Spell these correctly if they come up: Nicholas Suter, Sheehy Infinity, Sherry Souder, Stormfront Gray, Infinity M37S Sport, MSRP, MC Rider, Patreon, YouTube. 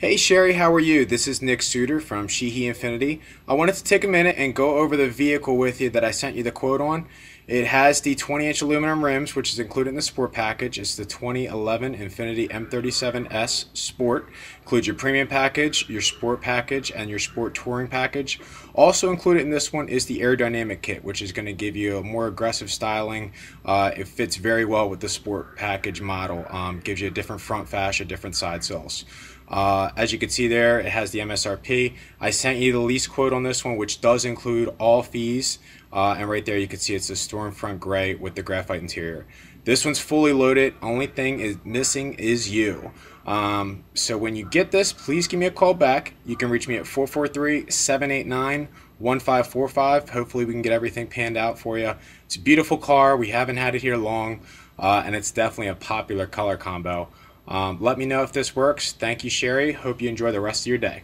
Hey Sherry, how are you? This is Nick Suter from Sheehy Infinity. I wanted to take a minute and go over the vehicle with you that I sent you the quote on. It has the 20-inch aluminum rims, which is included in the Sport package. It's the 2011 Infinity M37S Sport. Includes your Premium package, your Sport package, and your Sport Touring package. Also included in this one is the aerodynamic kit, which is going to give you a more aggressive styling. It fits very well with the Sport package model. Gives you a different front fascia, different side sills. As you can see there, it has the MSRP. I sent you the lease quote on this one, which does include all fees. And right there you can see it's a Stormfront Gray with the graphite interior. This one's fully loaded. Only thing is missing is you. So when you get this, please give me a call back. You can reach me at 443-789-1545. Hopefully we can get everything panned out for you. It's a beautiful car. We haven't had it here long, and it's definitely a popular color combo. Let me know if this works. Thank you, Sherry. Hope you enjoy the rest of your day.